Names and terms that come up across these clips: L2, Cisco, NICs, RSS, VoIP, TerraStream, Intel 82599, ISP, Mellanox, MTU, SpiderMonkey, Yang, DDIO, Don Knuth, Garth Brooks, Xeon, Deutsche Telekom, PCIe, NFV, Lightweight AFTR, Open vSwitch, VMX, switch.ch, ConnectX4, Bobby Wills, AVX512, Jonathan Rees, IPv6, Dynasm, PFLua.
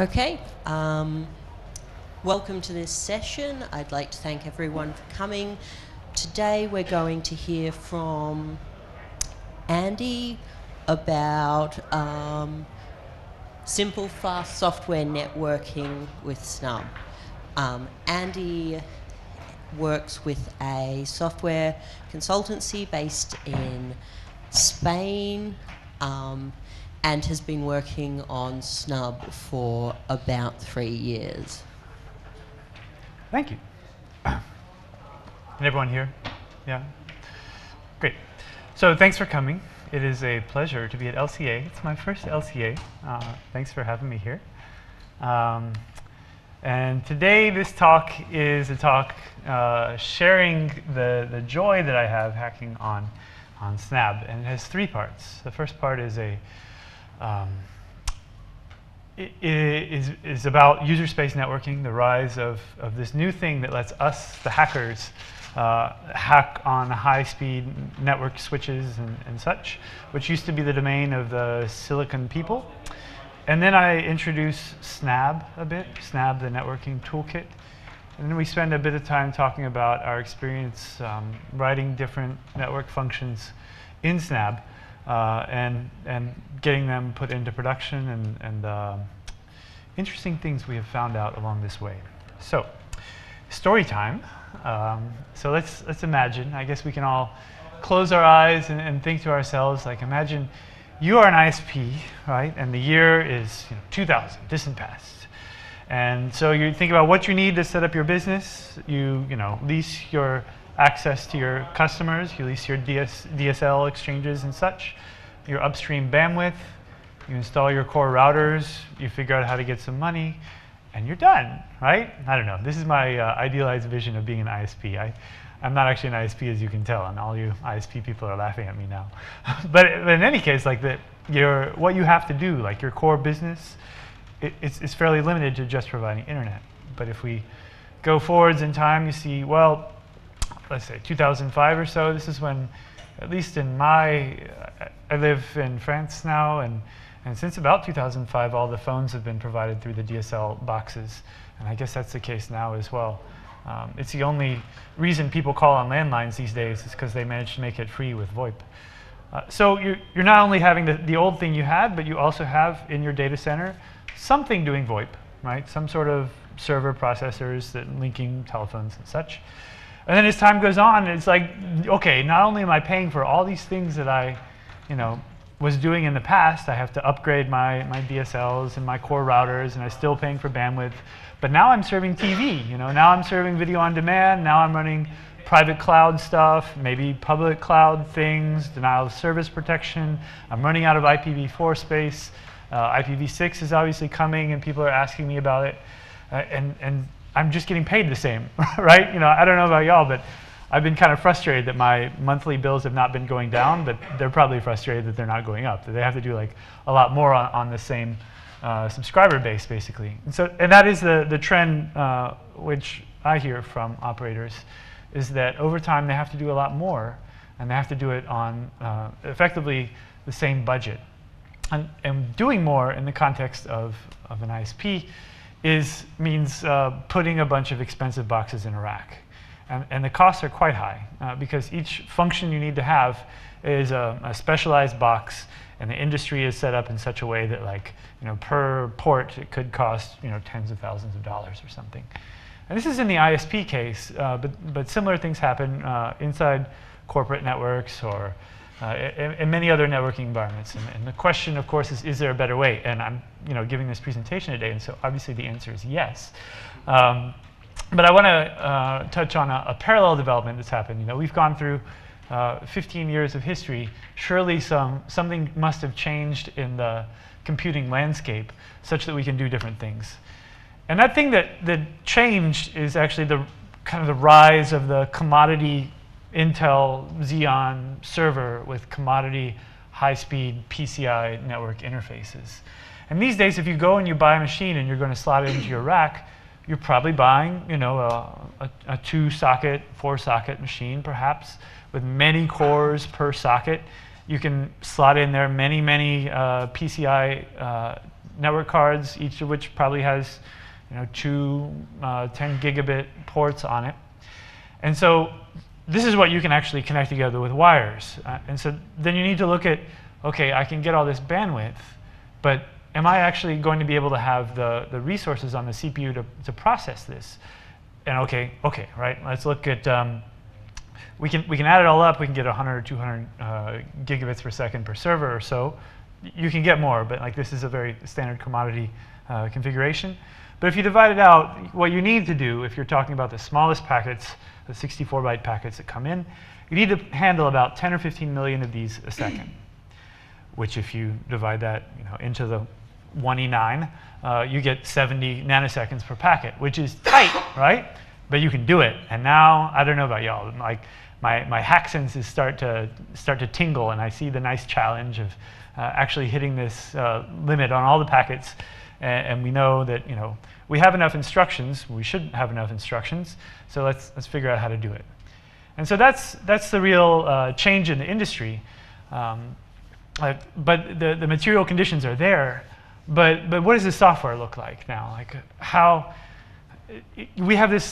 Okay. Welcome to this session. I'd like to thank everyone for coming. Today we're going to hear from Andy about simple, fast software networking with Snabb. Andy works with a software consultancy based in Spain and has been working on Snabb for about 3 years. Thank you. Can everyone hear? Yeah? Great. So thanks for coming. It is a pleasure to be at LCA. It's my first LCA. Thanks for having me here. And today this talk is a talk sharing the joy that I have hacking on Snabb. And it has three parts. The first part is a is about user space networking, the rise of this new thing that lets us, the hackers, hack on high-speed network switches and such, which used to be the domain of the silicon people. And then I introduce Snabb a bit, Snabb the networking toolkit. And then we spend a bit of time talking about our experience writing different network functions in Snabb and getting them put into production and interesting things we have found out along this way. So, story time. So let's imagine. I guess we can all close our eyes and think to ourselves, like, imagine you are an ISP, right? And the year is 2000, distant past. And so you think about what you need to set up your business. You lease your access to your customers. You lease your DSL exchanges and such, your upstream bandwidth. You install your core routers. You figure out how to get some money. And you're done, right? I don't know. This is my idealized vision of being an ISP. I'm not actually an ISP, as you can tell, and all you ISP people are laughing at me now. But in any case, like what you have to do, like your core business, it's fairly limited to just providing internet. But if we go forwards in time, you see, well, let's say 2005 or so. This is when, at least in I live in France now, and since about 2005, all the phones have been provided through the DSL boxes. And I guess that's the case now as well. It's the only reason people call on landlines these days is because they managed to make it free with VoIP. So you're not only having the old thing you had, but you also have in your data center something doing VoIP, right? Some sort of server processors that linking telephones and such. And then as time goes on, it's like, okay, not only am I paying for all these things that I, was doing in the past, I have to upgrade my DSLs and my core routers, and I'm still paying for bandwidth. But now I'm serving TV, now I'm serving video on demand, now I'm running private cloud stuff, maybe public cloud things, denial of service protection. I'm running out of IPv4 space. IPv6 is obviously coming, and people are asking me about it. And I'm just getting paid the same, right? I don't know about y'all, but I've been kind of frustrated that my monthly bills have not been going down, but they're probably frustrated that they're not going up, that they have to do like a lot more on the same subscriber base, basically. And that is the trend which I hear from operators, is that over time they have to do a lot more, and they have to do it on effectively the same budget. And doing more in the context of an ISP means putting a bunch of expensive boxes in a rack. And the costs are quite high because each function you need to have is a specialized box, and the industry is set up in such a way that, like, per port it could cost tens of thousands of dollars or something. And this is in the ISP case, but similar things happen inside corporate networks or in many other networking environments. And the question, of course, is there a better way? And I'm giving this presentation today, and so obviously the answer is yes. But I want to touch on a parallel development that's happened. We've gone through 15 years of history. Surely something must have changed in the computing landscape such that we can do different things. And that thing that changed is actually the rise of the commodity Intel Xeon server with commodity high-speed PCI network interfaces. And these days, if you go and you buy a machine and you're going to slot it into your rack, you're probably buying a 2-socket, 4-socket machine, perhaps, with many cores per socket. You can slot in there many, many PCI network cards, each of which probably has two 10 gigabit ports on it. And so this is what you can actually connect together with wires. And so then you need to look at, OK, I can get all this bandwidth, but am I actually going to be able to have the resources on the CPU to process this? And OK, right? Let's look at, we can add it all up. We can get 100 or 200 gigabits per second per server or so. You can get more, but like this is a very standard commodity configuration. But if you divide it out, what you need to do, if you're talking about the smallest packets, the 64-byte packets that come in, you need to handle about 10 or 15 million of these a second, which if you divide that into the 1e9, you get 70 nanoseconds per packet, which is tight, right? But you can do it. And now, I don't know about y'all, like my hack senses start to tingle, and I see the nice challenge of actually hitting this limit on all the packets. And we know that we have enough instructions. We shouldn't have enough instructions. So let's figure out how to do it. And so that's the real change in the industry. But the material conditions are there. But what does the software look like now? Like how we have this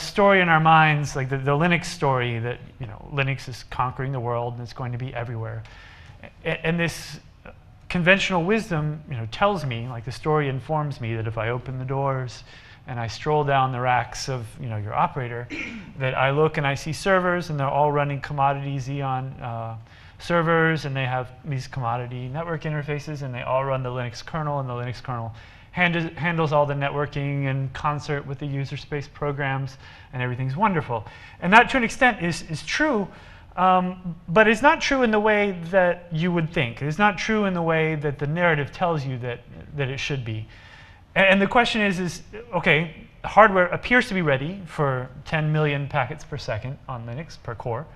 story in our minds, like the Linux story that Linux is conquering the world and it's going to be everywhere. And this conventional wisdom tells me, like the story informs me, that if I open the doors and I stroll down the racks of your operator, that I look and I see servers and they're all running commodity Xeon servers, and they have these commodity network interfaces, and they all run the Linux kernel, and the Linux kernel handles all the networking in concert with the user space programs, and everything's wonderful. And that, to an extent, is true. But it's not true in the way that you would think. It's not true in the way that the narrative tells you that it should be. And the question is OK, hardware appears to be ready for 10 million packets per second on Linux per core.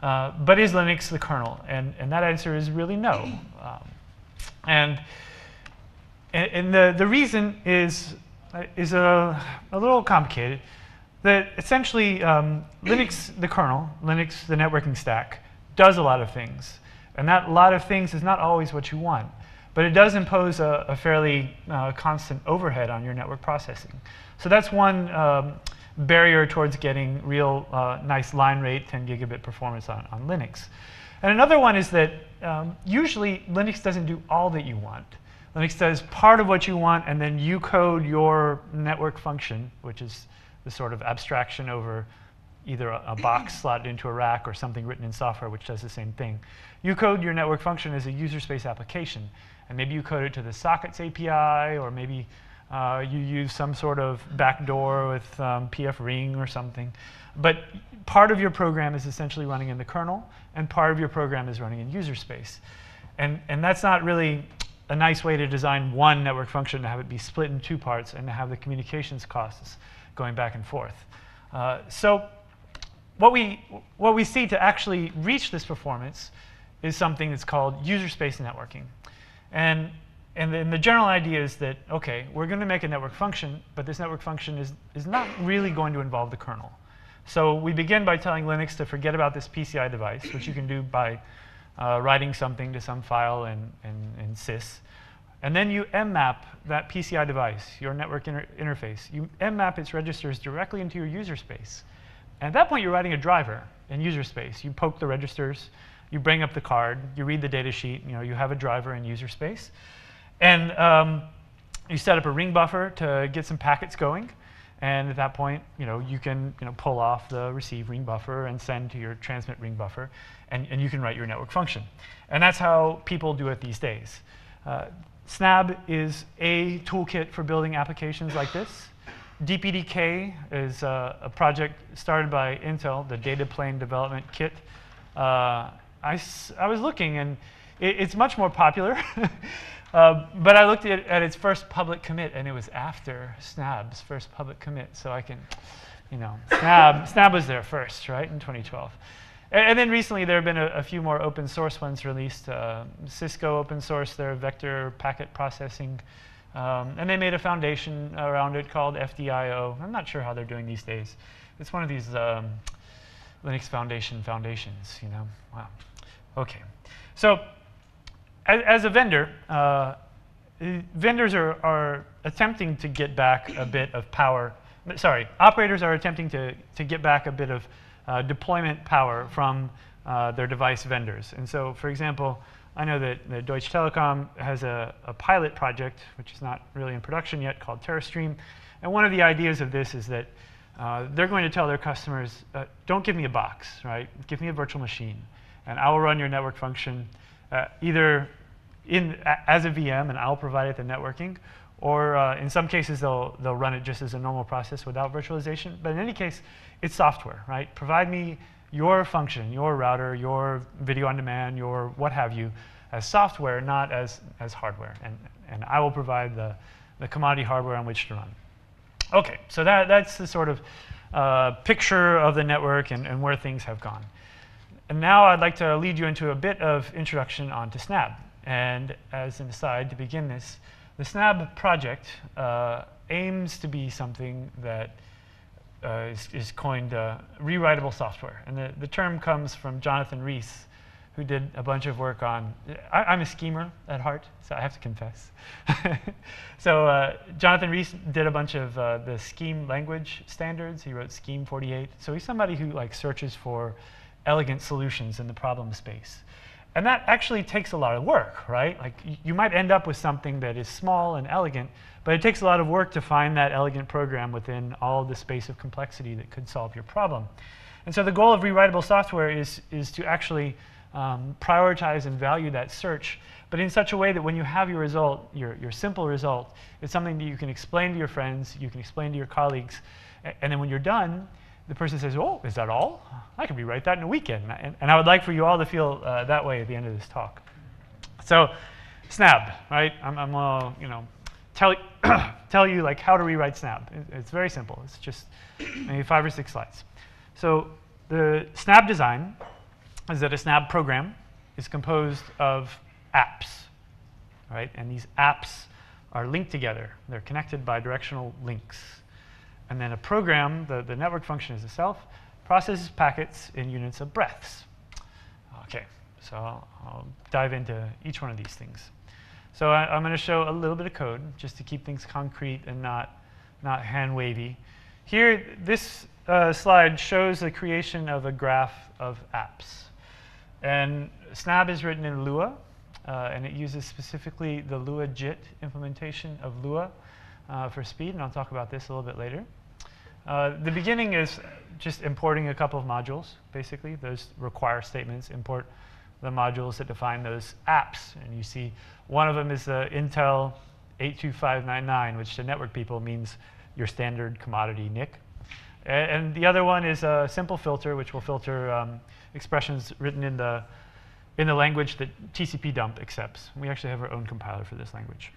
But is Linux the kernel? And that answer is really no. And the reason is a little complicated. That essentially Linux, the kernel, Linux, the networking stack, does a lot of things. And that lot of things is not always what you want. But it does impose a fairly constant overhead on your network processing. So that's one barrier towards getting real nice line rate, 10 gigabit performance on Linux. And another one is that usually Linux doesn't do all that you want. Linux does part of what you want, and then you code your network function, which is the sort of abstraction over either a box slotted into a rack or something written in software which does the same thing. You code your network function as a user space application. And maybe you code it to the sockets API, or maybe you use some sort of backdoor with PF_RING or something. But part of your program is essentially running in the kernel, and part of your program is running in user space. And that's not really a nice way to design one network function, to have it be split in two parts and to have the communications costs going back and forth. So what we see to actually reach this performance is something that's called user space networking. And then the general idea is that, OK, we're going to make a network function, but this network function is not really going to involve the kernel. So we begin by telling Linux to forget about this PCI device, which you can do by writing something to some file in sys. And then you mmap that PCI device, your network interface. You mmap its registers directly into your user space. And at that point, you're writing a driver in user space. You poke the registers. You bring up the card. You read the data sheet. You have a driver in user space. And you set up a ring buffer to get some packets going. And at that point, you can pull off the receive ring buffer and send to your transmit ring buffer. And you can write your network function. And that's how people do it these days. Snabb is a toolkit for building applications like this. DPDK is a project started by Intel, the Data Plane Development Kit. I was looking, and it's much more popular. But I looked at its first public commit, and it was after Snabb's first public commit. So I can, Snabb was there first, right, in 2012. And then recently, there have been a few more open source ones released. Cisco open source their vector packet processing. And they made a foundation around it called FDIO. I'm not sure how they're doing these days. It's one of these Linux Foundation foundations. Wow. OK. So as a vendor, vendors are attempting to get back a bit of power. Sorry, operators are attempting to get back a bit of deployment power from their device vendors. And so, for example, I know that, Deutsche Telekom has a pilot project, which is not really in production yet, called TerraStream. And one of the ideas of this is that they're going to tell their customers, don't give me a box, right? Give me a virtual machine, and I will run your network function either as a VM, and I'll provide it the networking, or in some cases, they'll run it just as a normal process without virtualization. But in any case, it's software, right? Provide me your function, your router, your video on demand, your what have you, as software, not as hardware. And I will provide the commodity hardware on which to run. OK, so that's the sort of picture of the network and where things have gone. And now I'd like to lead you into a bit of introduction onto Snabb. And as an aside to begin this, the Snabb project aims to be something that is coined rewritable software. And the term comes from Jonathan Rees, who did a bunch of work on, I'm a schemer at heart, so I have to confess. So Jonathan Rees did a bunch of the Scheme language standards. He wrote Scheme 48. So he's somebody who like searches for elegant solutions in the problem space. And that actually takes a lot of work, right? Like you might end up with something that is small and elegant, but it takes a lot of work to find that elegant program within all the space of complexity that could solve your problem. And so the goal of rewritable software is to actually prioritize and value that search, but in such a way that when you have your result, your simple result, it's something that you can explain to your friends, you can explain to your colleagues, and then when you're done, the person says, oh, is that all? I can rewrite that in a weekend. And I would like for you all to feel that way at the end of this talk. So Snabb, right? I'm all, you know, tell you like how to rewrite Snabb. It's very simple. It's just maybe 5 or 6 slides. So the Snabb design is that a Snabb program is composed of apps, right? And these apps are linked together. They're connected by directional links. And then a program, the network function is itself, processes packets in units of breaths. OK, so I'll dive into each one of these things. So I'm going to show a little bit of code just to keep things concrete and not hand-wavy. Here, this slide shows the creation of a graph of apps. And Snabb is written in Lua, and it uses specifically the LuaJIT implementation of Lua for speed, and I'll talk about this a little bit later. The beginning is just importing a couple of modules, basically. Those require statements, import the modules that define those apps. And you see one of them is the Intel 82599, which to network people means your standard commodity NIC. And the other one is a simple filter, which will filter expressions written in the language that tcpdump accepts. We actually have our own compiler for this language.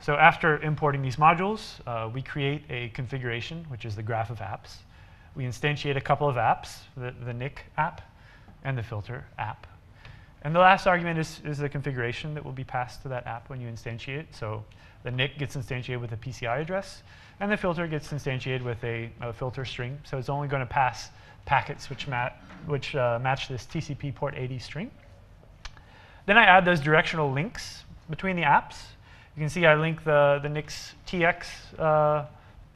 So after importing these modules, we create a configuration, which is the graph of apps. We instantiate a couple of apps, the NIC app and the filter app. And the last argument is the configuration that will be passed to that app when you instantiate. So the NIC gets instantiated with a PCI address, and the filter gets instantiated with a filter string. So it's only going to pass packets which match this TCP port 80 string. Then I add those directional links between the apps. You can see I link the NIC's TX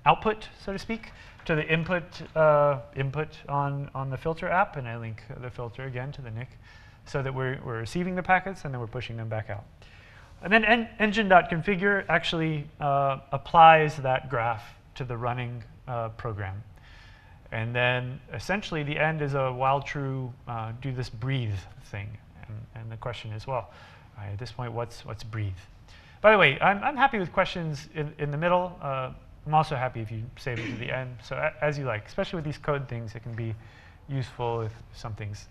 output, so to speak, to the input on the filter app, and I link the filter again to the NIC, so that we're receiving the packets and then we're pushing them back out. And then engine.configure actually applies that graph to the running program. And then essentially the end is a while true do this breathe thing. And the question is, well, at this point, what's breathe? By the way, I'm happy with questions in the middle. I'm also happy if you save it to the end. So as you like, especially with these code things, it can be useful if something's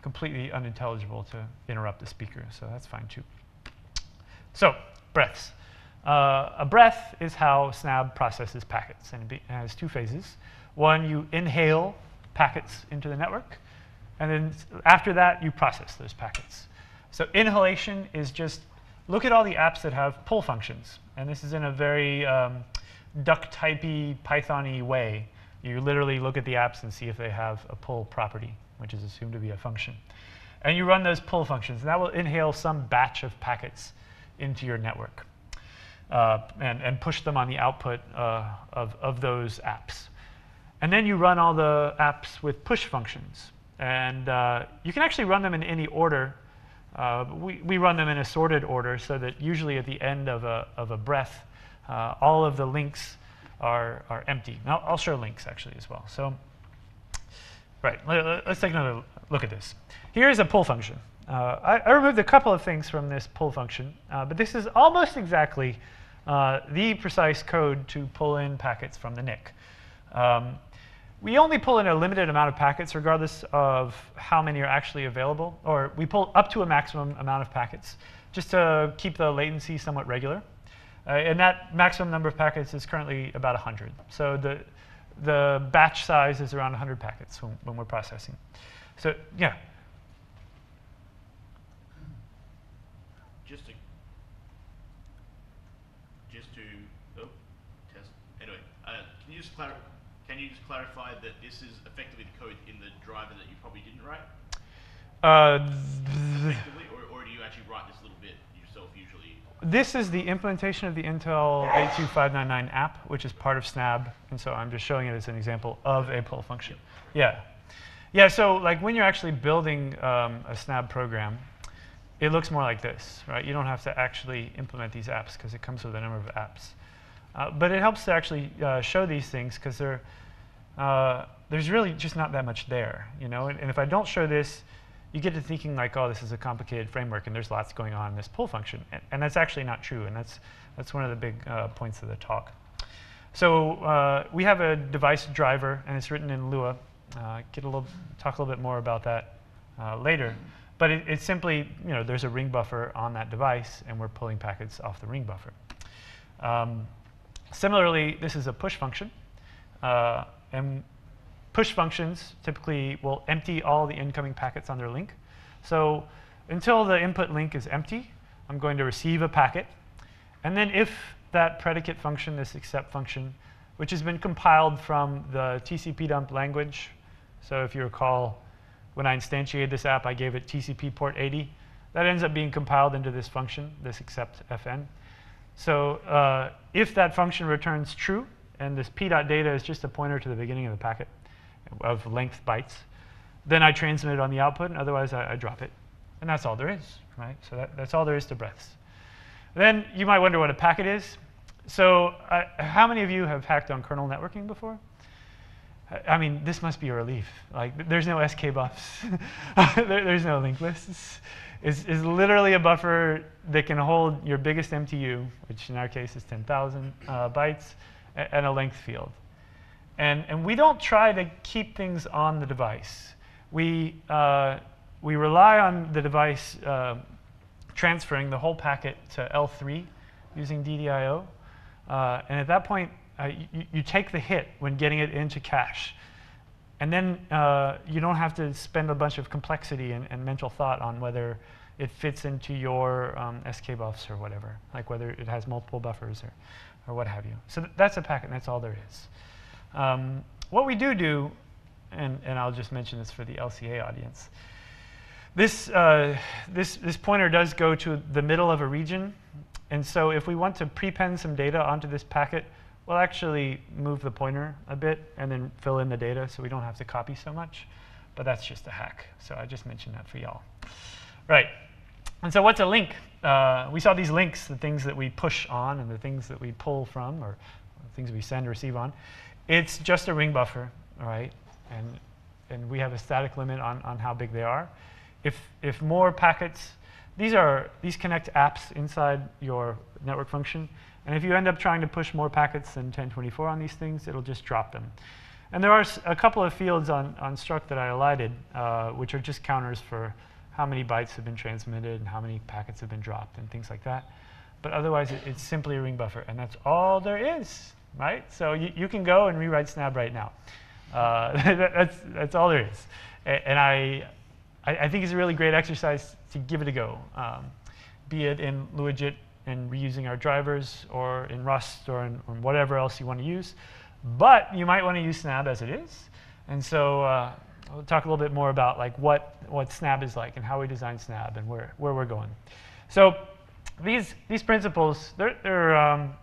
completely unintelligible to interrupt the speaker. So that's fine, too. So breaths. A breath is how Snabb processes packets. And it has 2 phases. One, you inhale packets into the network. And then after that, you process those packets. So inhalation is just look at all the apps that have pull functions. And this is in a very duck-typey, Python-y way. You literally look at the apps and see if they have a pull property, which is assumed to be a function. And you run those pull functions. And that will inhale some batch of packets into your network. and push them on the output of those apps. And then you run all the apps with push functions. And you can actually run them in any order. We run them in a sorted order so that usually at the end of a breath, all of the links are empty. Now I'll show links actually as well. So, right, let's take another look at this. Here is a pull function. I removed a couple of things from this pull function, but this is almost exactly the precise code to pull in packets from the NIC. We only pull in a limited amount of packets regardless of how many are actually available, or we pull up to a maximum amount of packets just to keep the latency somewhat regular. And that maximum number of packets is currently about 100. So the batch size is around 100 packets when we're processing. So yeah. Just to test. Anyway, can you just clarify? Can you just clarify that this is effectively the code in the driver that you probably didn't write? Effectively, or do you actually write this little bit yourself usually? This is the implementation of the Intel 82599 app, which is part of Snabb. And so I'm just showing it as an example of a pull function. Yep. Yeah. Yeah, so like when you're actually building a Snabb program, it looks more like this, right? You don't have to actually implement these apps because it comes with a number of apps. But it helps to actually show these things because they're there's really just not that much there, you know. And if I don't show this, you get to thinking like, oh, this is a complicated framework, and there's lots going on in this pull function, and that's actually not true. And that's one of the big points of the talk. So we have a device driver, and it's written in Lua. Talk a little bit more about that later. But it's simply, you know, there's a ring buffer on that device, and we're pulling packets off the ring buffer. Similarly, this is a push function. And push functions typically will empty all the incoming packets on their link. So until the input link is empty, I'm going to receive a packet. And then if that predicate function, this accept function, which has been compiled from the tcpdump language. So if you recall, when I instantiated this app, I gave it TCP port 80. That ends up being compiled into this function, this accept fn. So if that function returns true, and this p.data is just a pointer to the beginning of the packet of length bytes, then I transmit it on the output, and otherwise I drop it. And that's all there is, right? So that's all there is to breaths. Then you might wonder what a packet is. So how many of you have hacked on kernel networking before? I mean, this must be a relief. Like, there's no SK buffs. There's no linked lists. It's literally a buffer that can hold your biggest MTU, which in our case is 10,000 bytes, and a length field. And we don't try to keep things on the device. We rely on the device transferring the whole packet to L3 using DDIO. And at that point, you take the hit when getting it into cache. And then you don't have to spend a bunch of complexity and mental thought on whether it fits into your SK buffs or whatever, like whether it has multiple buffers or what have you. So that's a packet, and that's all there is. What we do, and I'll just mention this for the LCA audience, this pointer does go to the middle of a region. And so if we want to prepend some data onto this packet, we'll actually move the pointer a bit and then fill in the data so we don't have to copy so much. But that's just a hack. So I just mentioned that for y'all. Right. And so what's a link? We saw these links, the things that we push on and the things that we pull from, or the things we send or receive on. It's just a ring buffer, right? And we have a static limit on how big they are. If more packets, these connect apps inside your network function. And if you end up trying to push more packets than 1024 on these things, it'll just drop them. And there are a couple of fields on struct that I elided, which are just counters for how many bytes have been transmitted and how many packets have been dropped and things like that. But otherwise, it's simply a ring buffer. And that's all there is, right? So you can go and rewrite Snabb right now. That's all there is. And I think it's a really great exercise to give it a go, be it in LuaJIT and reusing our drivers, or in Rust, or in whatever else you want to use. But you might want to use Snabb as it is. And so we'll talk a little bit more about like what Snabb is like and how we design Snabb and where we're going. So these principles, I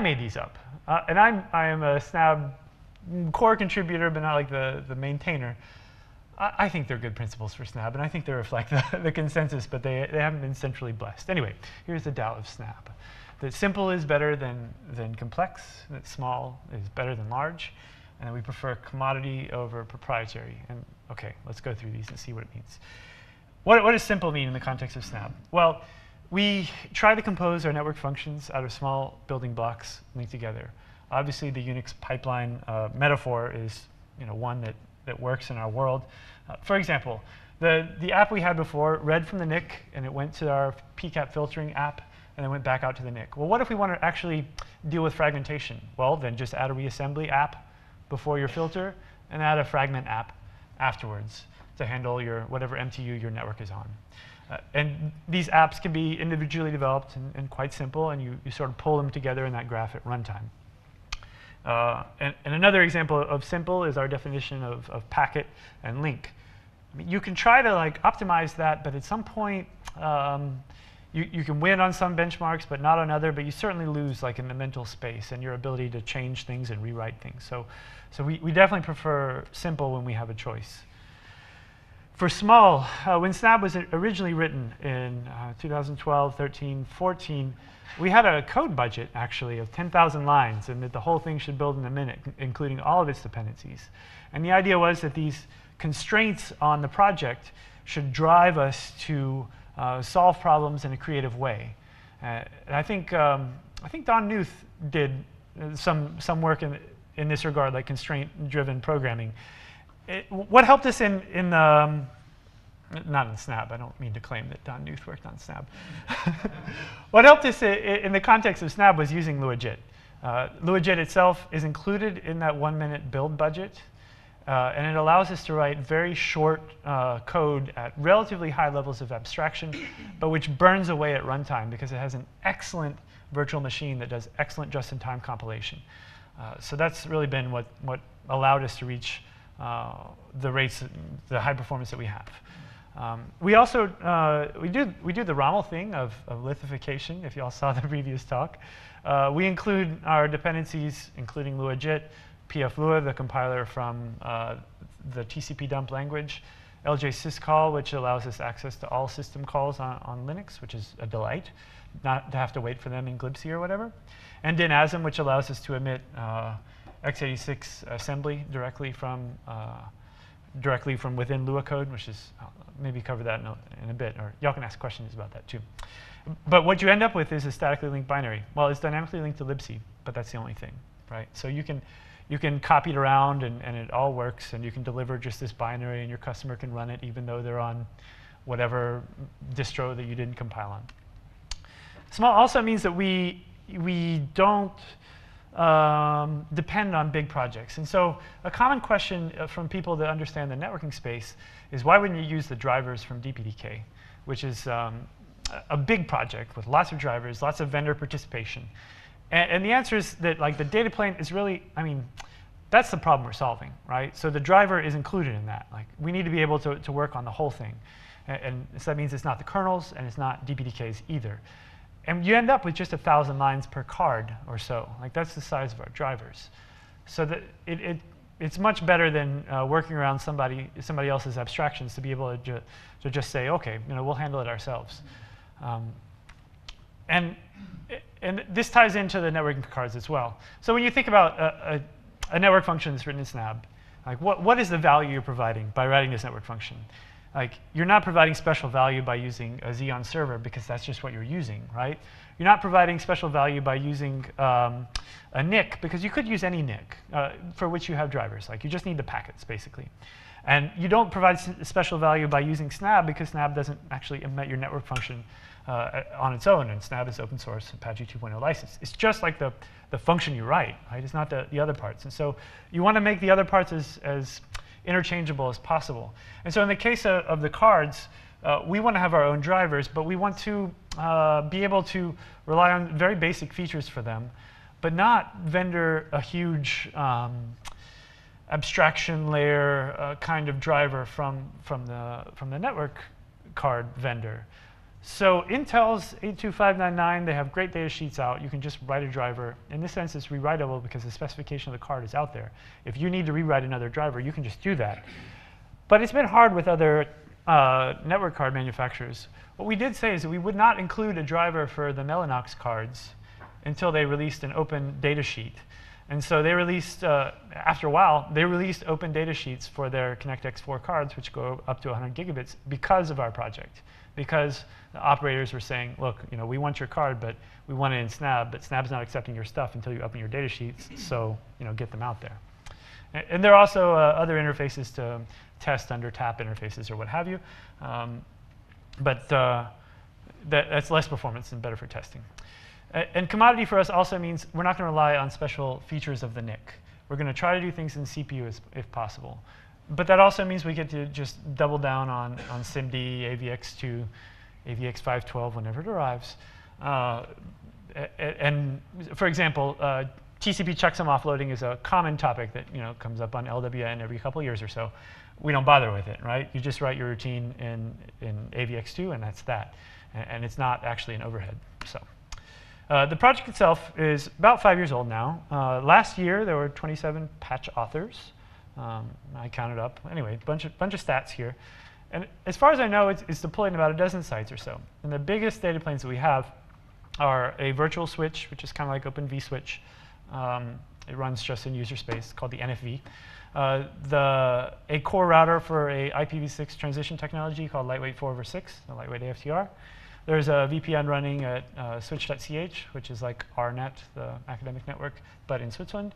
made these up, and I am a Snabb core contributor, but not like the maintainer. I think they're good principles for Snabb, and I think they reflect the consensus, but they haven't been centrally blessed. Anyway, here's the doubt of Snabb: that simple is better than complex, that small is better than large, and that we prefer commodity over proprietary. And okay, let's go through these and see what it means. What does simple mean in the context of Snabb? Well, we try to compose our network functions out of small building blocks linked together. Obviously, the Unix pipeline metaphor is one that works in our world. For example, the app we had before read from the NIC, and it went to our PCAP filtering app, and then went back out to the NIC. Well, what if we want to actually deal with fragmentation? Well, then just add a reassembly app before your filter, and add a fragment app afterwards to handle your whatever MTU your network is on. And these apps can be individually developed and quite simple, and you sort of pull them together in that graph at runtime. And another example of simple is our definition of packet and link. I mean, you can try to optimize that, but at some point, you can win on some benchmarks, but not on other. But you certainly lose in the mental space and your ability to change things and rewrite things. So we definitely prefer simple when we have a choice. For small, when Snabb was originally written in 2012, 13, 14, we had a code budget, actually, of 10,000 lines, and that the whole thing should build in a minute, including all of its dependencies. And the idea was that these constraints on the project should drive us to solve problems in a creative way. And I think Don Knuth did some work in this regard, like constraint-driven programming. What helped us not in Snabb, I don't mean to claim that Don Knuth worked on Snabb. What helped us in the context of Snabb was using LuaJIT. LuaJIT itself is included in that 1-minute build budget, and it allows us to write very short code at relatively high levels of abstraction, but which burns away at runtime because it has an excellent virtual machine that does excellent just-in-time compilation. So that's really been what allowed us to reach the high performance that we have. We also we do the ROML thing of lithification. If you all saw the previous talk, we include our dependencies, including LuaJIT, PFLua, the compiler from the tcpdump language, LJ syscall, which allows us access to all system calls on Linux, which is a delight, not to have to wait for them in glibc or whatever, and Dynasm, which allows us to emit x86 assembly directly from within Lua code, which is, I'll maybe cover that in a bit, or y'all can ask questions about that too. But what you end up with is a statically linked binary. Well, it's dynamically linked to libc, but that's the only thing, right? So you can copy it around, and it all works, and you can deliver just this binary, and your customer can run it even though they're on whatever distro that you didn't compile on. Small also means that we don't depend on big projects. And so a common question from people that understand the networking space is, why wouldn't you use the drivers from DPDK, which is a big project with lots of drivers, lots of vendor participation? And the answer is that the data plane is really, that's the problem we're solving, right? So the driver is included in that. We need to be able to work on the whole thing. And so that means it's not the kernels, and it's not DPDKs either. And you end up with just 1,000 lines per card or so. That's the size of our drivers. So that it's much better than working around somebody else's abstractions to be able to just say, okay, we'll handle it ourselves. And this ties into the networking cards as well. So when you think about a network function that's written in Snabb, what is the value you're providing by writing this network function? You're not providing special value by using a Xeon server, because that's just what you're using, right? You're not providing special value by using a NIC, because you could use any NIC for which you have drivers. You just need the packets, basically. And you don't provide special value by using Snabb, because Snabb doesn't actually embed your network function on its own. And Snabb is open source, Apache 2.0 license. It's just like the function you write, right? It's not the other parts. And so you want to make the other parts as interchangeable as possible. And so in the case of the cards, we want to have our own drivers, but we want to be able to rely on very basic features for them, but not vendor a huge abstraction layer kind of driver from the network card vendor. So Intel's 82599, they have great data sheets out. You can just write a driver. In this sense, it's rewritable because the specification of the card is out there. If you need to rewrite another driver, you can just do that. But it's been hard with other network card manufacturers. What we did say is that we would not include a driver for the Mellanox cards until they released an open data sheet. And so they released, after a while, they released open data sheets for their ConnectX4 cards, which go up to 100 gigabits because of our project. Because the operators were saying, look, you know, we want your card, but we want it in Snabb, but Snabb's not accepting your stuff until you open your data sheets, so you know, get them out there. And there are also other interfaces to test under tap interfaces or what have you. But that's less performance and better for testing. And commodity for us also means we're not going to rely on special features of the NIC. We're going to try to do things in CPU if possible. But that also means we get to just double down on SIMD, AVX2, AVX512 whenever it arrives. And for example, TCP checksum offloading is a common topic that comes up on LWN every couple of years or so. We don't bother with it, right? You just write your routine in AVX2, and that's that. And it's not actually an overhead. So the project itself is about 5 years old now. Last year, there were 27 patch authors. I counted up. Anyway, bunch of stats here. And as far as I know, it's deployed in about a dozen sites or so. And the biggest data planes that we have are a virtual switch, which is kind of like Open vSwitch. It runs just in user space, called the NFV. A core router for a IPv6 transition technology called Lightweight 4/6, the Lightweight AFTR. There's a VPN running at switch.ch, which is like RNet, the academic network, but in Switzerland.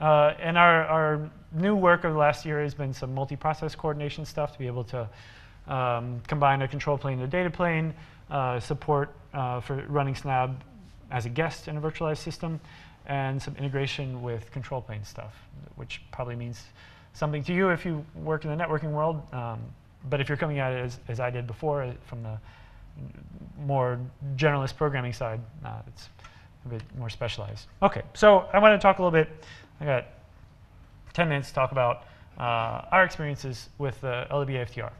And our new work over the last year has been some multi-process coordination stuff to be able to combine a control plane and a data plane, support for running Snabb as a guest in a virtualized system, and some integration with control plane stuff, which probably means something to you if you work in the networking world. But if you're coming at it as I did before, from the more generalist programming side, it's a bit more specialized. OK, so I want to talk a little bit. I got 10 minutes to talk about our experiences with the LWA AFTR.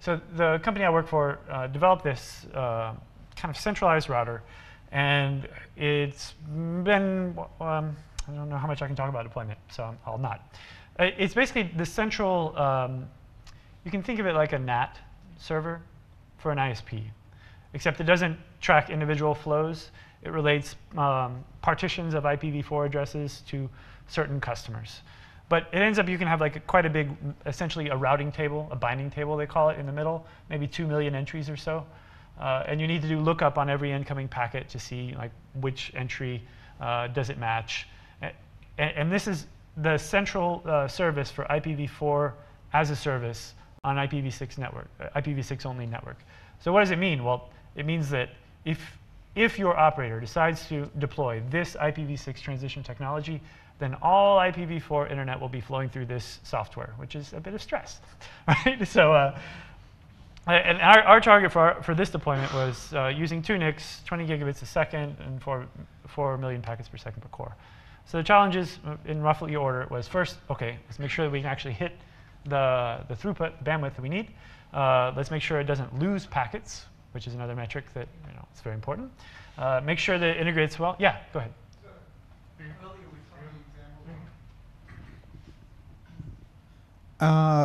So the company I work for developed this kind of centralized router. And it's been, I don't know how much I can talk about deployment, so I'll not. It's basically the central, you can think of it like a NAT server for an ISP, except it doesn't track individual flows. It relates partitions of IPv4 addresses to certain customers. But it ends up you can have like quite a big, essentially a routing table, a binding table they call it, in the middle, maybe 2 million entries or so. And you need to do lookup on every incoming packet to see like which entry does it match. And this is the central service for IPv4 as a service on IPv6 network, IPv6 only network. So what does it mean? Well, it means that if your operator decides to deploy this IPv6 transition technology, then all IPv4 internet will be flowing through this software, which is a bit of stress, right? So. And our target for this deployment was using 2 NICs, 20 gigabits a second, and 4 million packets per second per core. So the challenges in roughly order was first, OK, let's make sure that we can actually hit the throughput bandwidth that we need. Let's make sure it doesn't lose packets, which is another metric that it's very important. Make sure that it integrates well. Yeah, go ahead.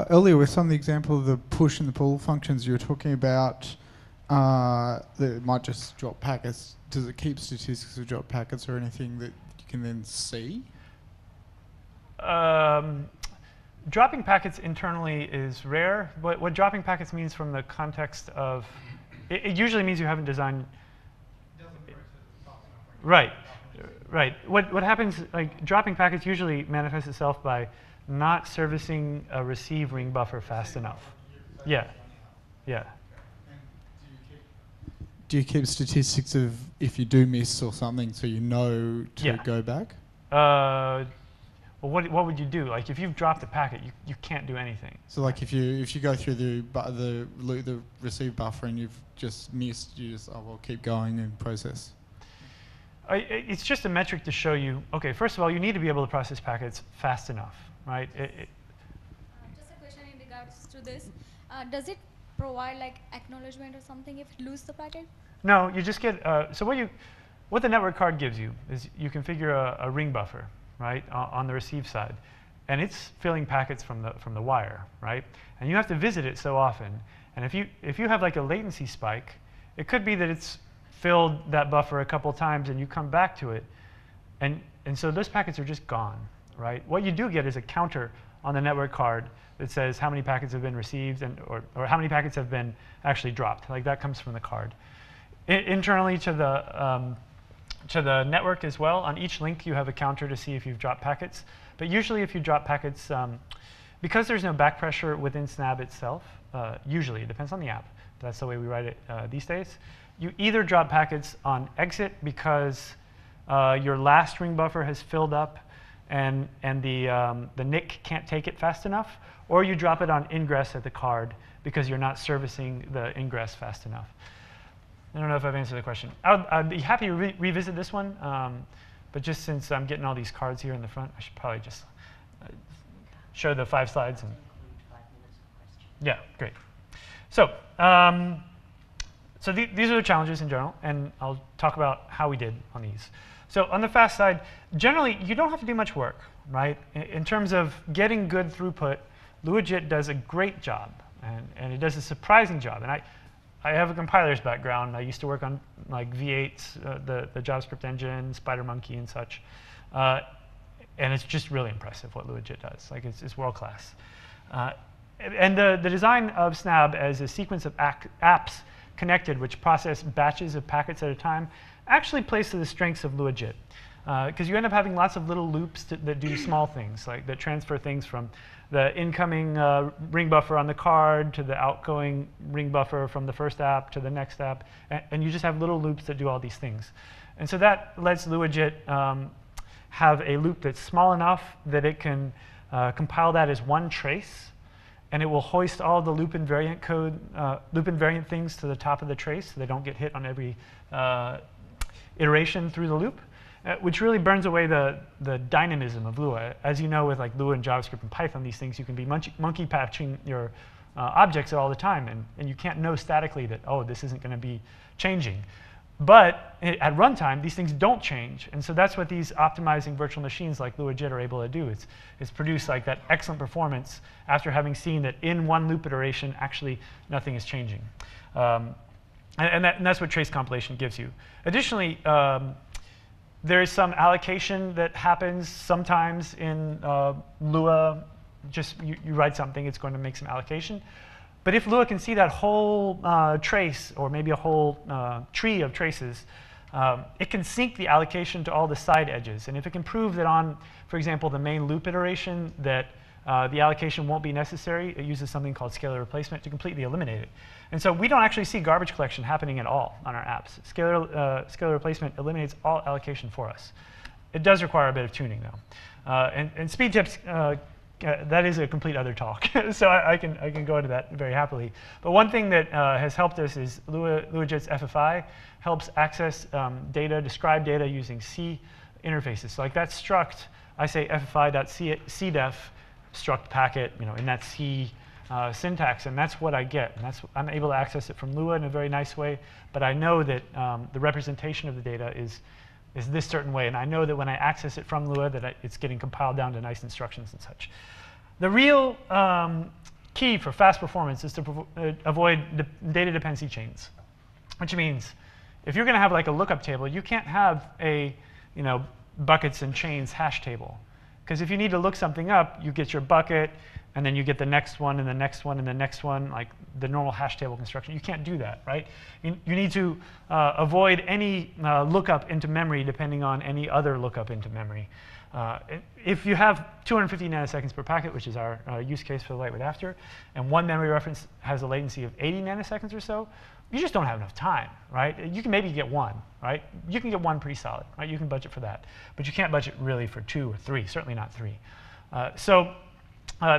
Earlier, with some of the example of the push and the pull functions, you were talking about that it might just drop packets. Does it keep statistics of drop packets or anything that you can then see? Dropping packets internally is rare. What dropping packets means from the context of it usually means you haven't designed. Right, right. What happens? Like dropping packets usually manifests itself by not servicing a receive ring buffer fast enough. Yeah, yeah. Do you keep statistics of if you do miss or something so you know to go back? Well, what would you do? Like if you've dropped a packet, you can't do anything. So like if you go through the receive buffer and you've just missed, you just, oh well, keep going and process. It's just a metric to show you. Okay, first of all, you need to be able to process packets fast enough. Right. Just a question in regards to this. Does it provide like acknowledgement or something if it loses the packet? No, you just get, so what the network card gives you is you configure a ring buffer, right, on the receive side. And it's filling packets from the wire, right? And you have to visit it so often. And if you have like a latency spike, it could be that it's filled that buffer a couple times and you come back to it. And so those packets are just gone, right? What you do get is a counter on the network card that says how many packets have been received and or how many packets have been actually dropped. Like that comes from the card. Internally to the network as well, on each link you have a counter to see if you've dropped packets. But usually if you drop packets, because there's no back pressure within Snabb itself, usually, it depends on the app, that's the way we write it these days, you either drop packets on exit because your last ring buffer has filled up and the NIC can't take it fast enough, or you drop it on ingress at the card because you're not servicing the ingress fast enough. I don't know if I've answered the question. I'd be happy to revisit this one, but just since I'm getting all these cards here in the front, I should probably just show the 5 slides. And yeah, great. So, these are the challenges in general, and I'll talk about how we did on these. So on the fast side, generally, you don't have to do much work, right? In terms of getting good throughput, LuaJIT does a great job, and it does a surprising job. And I have a compiler's background. I used to work on like V8, the JavaScript engine, SpiderMonkey, and such. And it's just really impressive what LuaJIT does. Like it's world class. And the design of Snabb as a sequence of apps connected, which process batches of packets at a time, actually plays to the strengths of LuaJIT. Because you end up having lots of little loops that do small things, like that transfer things from the incoming ring buffer on the card to the outgoing ring buffer from the first app to the next app. And you just have little loops that do all these things. And so that lets LuaJIT have a loop that's small enough that it can compile that as one trace. And it will hoist all the loop invariant things to the top of the trace so they don't get hit on every iteration through the loop. Which really burns away the dynamism of Lua. As you know, with like Lua and JavaScript and Python, these things, you can be monkey patching your objects all the time, and you can't know statically that, oh, this isn't going to be changing. But at runtime, these things don't change, and so that's what these optimizing virtual machines like LuaJIT are able to do. It's produce like that excellent performance after having seen that in one loop iteration, actually nothing is changing. And that's what trace compilation gives you. Additionally, there is some allocation that happens sometimes in Lua. Just you write something, it's going to make some allocation. But if Lua can see that whole trace, or maybe a whole tree of traces, it can sync the allocation to all the side edges. And if it can prove that on, for example, the main loop iteration, that the allocation won't be necessary, it uses something called scalar replacement to completely eliminate it. And so we don't actually see garbage collection happening at all on our apps. Scalar replacement eliminates all allocation for us. It does require a bit of tuning, though. And speed tips, that is a complete other talk. So I can go into that very happily. But one thing that has helped us is LuaJIT's FFI helps access data, describe data using C interfaces. So like that struct, I say FFI.cdef struct packet, you know, in that C syntax, and that's what I get. And that's I'm able to access it from Lua in a very nice way. But I know that the representation of the data is this certain way, and I know that when I access it from Lua, that it's getting compiled down to nice instructions and such. The real key for fast performance is to avoid data dependency chains, which means if you're going to have like a lookup table, you can't have a buckets and chains hash table. Because if you need to look something up, you get your bucket, and then you get the next one, and the next one, and the next one, like the normal hash table construction. You can't do that, right? You need to avoid any lookup into memory depending on any other lookup into memory. If you have 250 nanoseconds per packet, which is our use case for the Lightweight AFTR, and one memory reference has a latency of 80 nanoseconds or so, you just don't have enough time, right? You can maybe get one, right? You can get one pretty solid, right? You can budget for that. But you can't budget really for 2 or 3, certainly not 3. So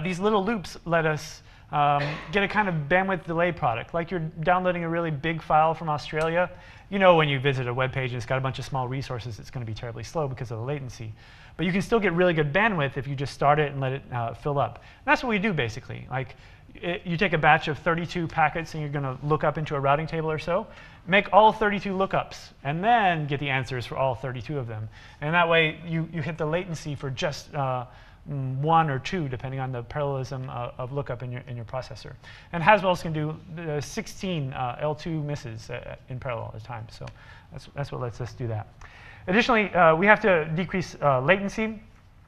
these little loops let us Get a kind of bandwidth delay product, like you're downloading a really big file from Australia. You know, when you visit a web page and it's got a bunch of small resources, it's going to be terribly slow because of the latency. But you can still get really good bandwidth if you just start it and let it fill up. And that's what we do, basically. Like, you take a batch of 32 packets and you're going to look up into a routing table or so, make all 32 lookups, and then get the answers for all 32 of them. And that way, you hit the latency for just one or two, depending on the parallelism of lookup in your processor. And Haswell's can do 16 L2 misses in parallel at a time. So that's what lets us do that. Additionally, we have to decrease latency,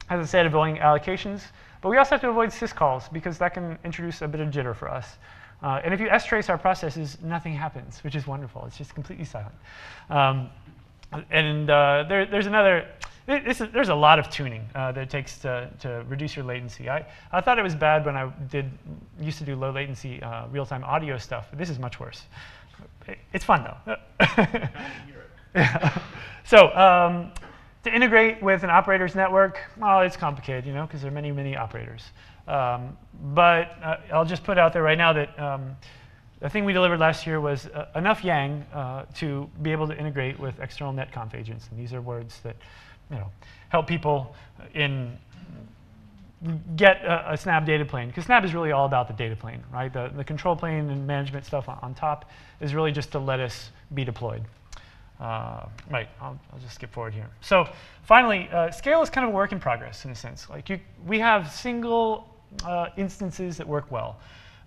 as I said, avoiding allocations. But we also have to avoid syscalls, because that can introduce a bit of jitter for us. And if you S-trace our processes, nothing happens, which is wonderful. It's just completely silent. There's another. There's a lot of tuning that it takes to reduce your latency. I thought it was bad when I used to do low latency real-time audio stuff. This is much worse. It's fun, though. Yeah. So to integrate with an operator's network, well, it's complicated, you know, because there are many, many operators. But I'll just put out there right now that the thing we delivered last year was enough Yang to be able to integrate with external netconf agents. And these are words that, you know, help people in get a Snabb data plane. Because Snabb is really all about the data plane, right? The control plane and management stuff on top is really just to let us be deployed. Right, I'll just skip forward here. So finally, scale is kind of a work in progress, in a sense. Like we have single instances that work well.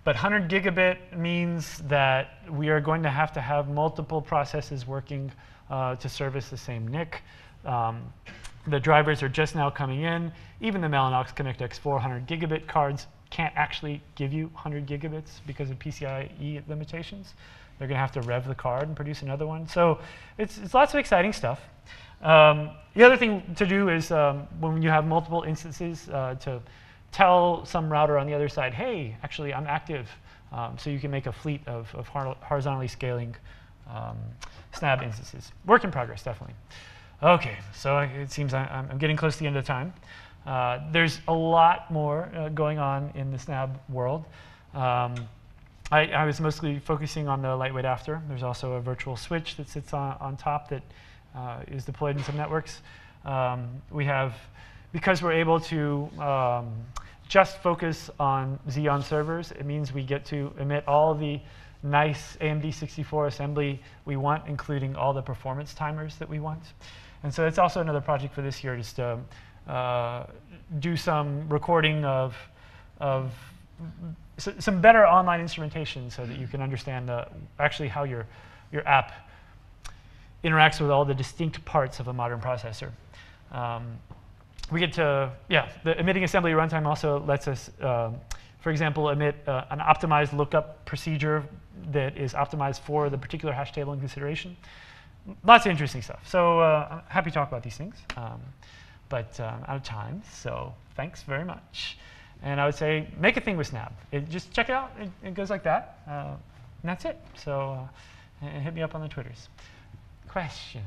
But 100 gigabit means that we are going to have multiple processes working to service the same NIC. The drivers are just now coming in. Even the Mellanox Connect X4 100 gigabit cards can't actually give you 100 gigabits because of PCIe limitations. They're going to have to rev the card and produce another one. So it's lots of exciting stuff. The other thing to do is when you have multiple instances to tell some router on the other side, hey, actually, I'm active. So you can make a fleet of horizontally scaling Snabb instances. Work in progress, definitely. OK, so it seems I'm getting close to the end of time. There's a lot more going on in the Snabb world. I was mostly focusing on the lightweight AFTR. There's also a virtual switch that sits on top that is deployed in some networks. Because we're able to just focus on Xeon servers, it means we get to emit all the nice AMD 64 assembly we want, including all the performance timers that we want. And so that's also another project for this year, just to do some recording of some better online instrumentation so that you can understand actually how your app interacts with all the distinct parts of a modern processor. We get to, yeah, the emitting assembly runtime also lets us, for example, emit an optimized lookup procedure that is optimized for the particular hash table in consideration. Lots of interesting stuff. So I'm happy to talk about these things. But I'm out of time, so thanks very much. And I would say, make a thing with Snabb. Just check it out. It goes like that. And that's it. So hit me up on the Twitters. Questions?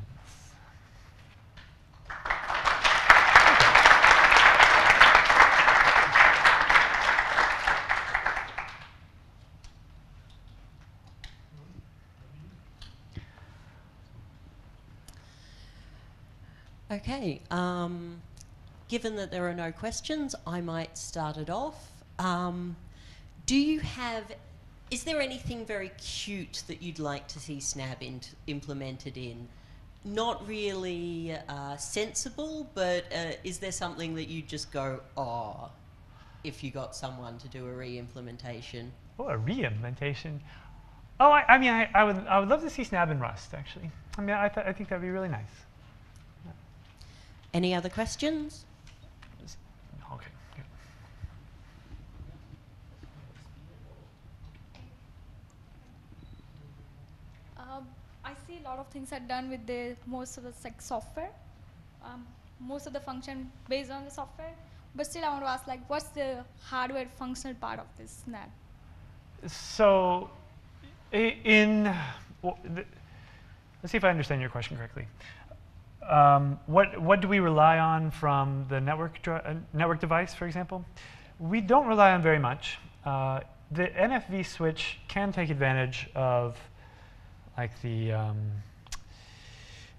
OK. Given that there are no questions, I might start it off. Is there anything very cute that you'd like to see Snabb implemented in? Not really sensible, but is there something that you just go, oh, if you got someone to do a re-implementation? Oh, a re-implementation? Oh, I mean, I would love to see Snabb in Rust, actually. I mean, I think that'd be really nice. Any other questions? I see a lot of things are done with the most of the software, most of the function based on the software. But still, I want to ask, like, what's the hardware functional part of this Snabb? So, let's see if I understand your question correctly. What do we rely on from the network device, for example? We don't rely on very much. the NFV switch can take advantage of like the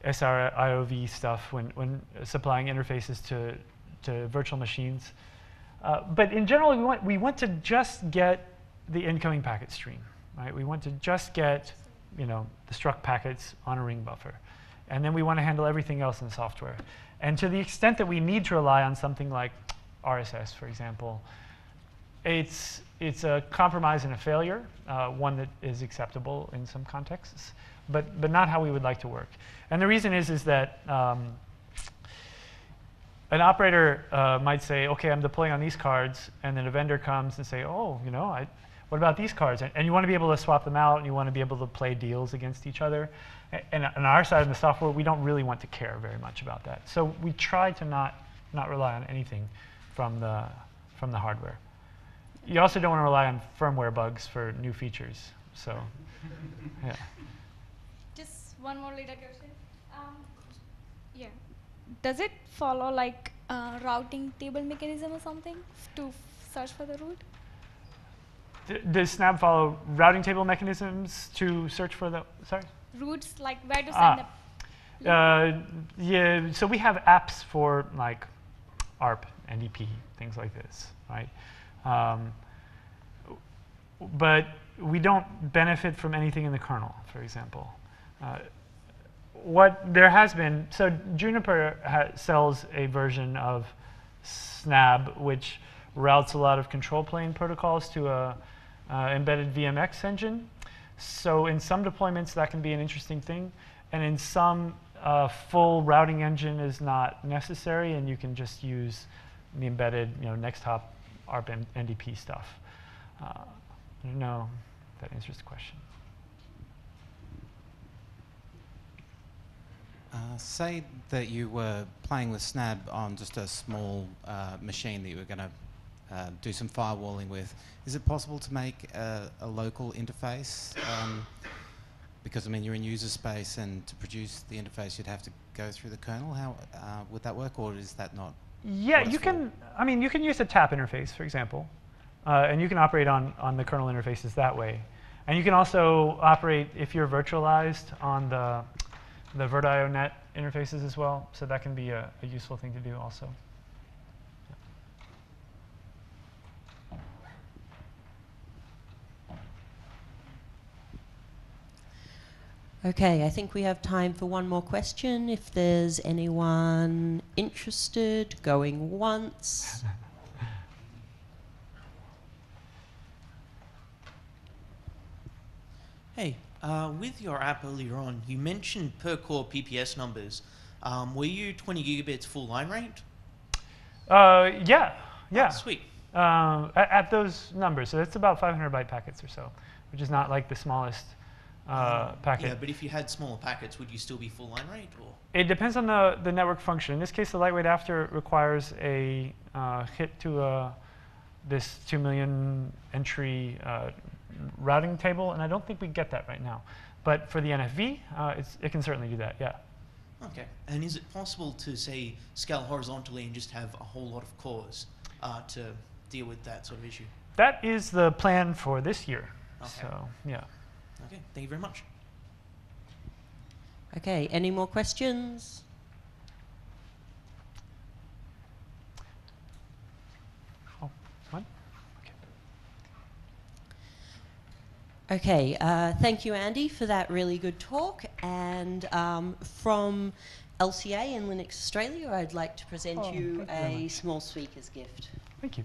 SRIOV stuff when supplying interfaces to virtual machines. But in general, we want to just get the incoming packet stream, right? We want to just get, you know, the struct packets on a ring buffer. And then we want to handle everything else in software. And to the extent that we need to rely on something like RSS, for example, it's a compromise and a failure, one that is acceptable in some contexts, but not how we would like to work. And the reason is that an operator might say, OK, I'm deploying on these cards. And then a vendor comes and say, oh, you know, what about these cards? And you want to be able to swap them out. And you want to be able to play deals against each other. And on our side of the software, we don't really want to care very much about that. So we try to not rely on anything from the hardware. You also don't want to rely on firmware bugs for new features. So yeah. Just one more later question. Yeah. Does it follow like routing table mechanism or something to search for the route? Does Snabb follow routing table mechanisms to search for the, sorry? Routes, like where to send the. Yeah, so we have apps for like ARP, NDP, things like this, right? But we don't benefit from anything in the kernel, for example. What there has been, so Juniper sells a version of Snabb, which routes a lot of control plane protocols to a embedded VMX engine. So in some deployments, that can be an interesting thing. And in some, full routing engine is not necessary, and you can just use the embedded, you know, next hop ARP NDP stuff. I don't know if that answers the question. Say that you were playing with Snabb on just a small machine that you were going to do some firewalling with. Is it possible to make a local interface? Because, I mean, you're in user space, and to produce the interface, you'd have to go through the kernel. How would that work, or is that not? Yeah, you can. I mean, you can use a tap interface, for example, and you can operate on the kernel interfaces that way. And you can also operate, if you're virtualized, on the VirtIO net interfaces as well. So that can be a useful thing to do also. OK, I think we have time for one more question. If there's anyone interested, going once. Hey, with your app earlier on, you mentioned per-core PPS numbers. Were you 20 gigabits full line rate? Yeah. Oh, sweet. At those numbers. So that's about 500 byte packets or so, which is not like the smallest packet. Yeah, but if you had smaller packets, would you still be full line rate? Or? It depends on the network function. In this case, the Lightweight AFTR requires a hit to this 2 million entry routing table, and I don't think we get that right now. But for the NFV, it can certainly do that, yeah. OK. And is it possible to, say, scale horizontally and just have a whole lot of cores to deal with that sort of issue? That is the plan for this year. Okay. So, yeah. OK, thank you very much. OK, any more questions? Oh, one? OK, thank you, Andy, for that really good talk. And from LCA in Linux Australia, I'd like to present you a small speaker's gift. Thank you.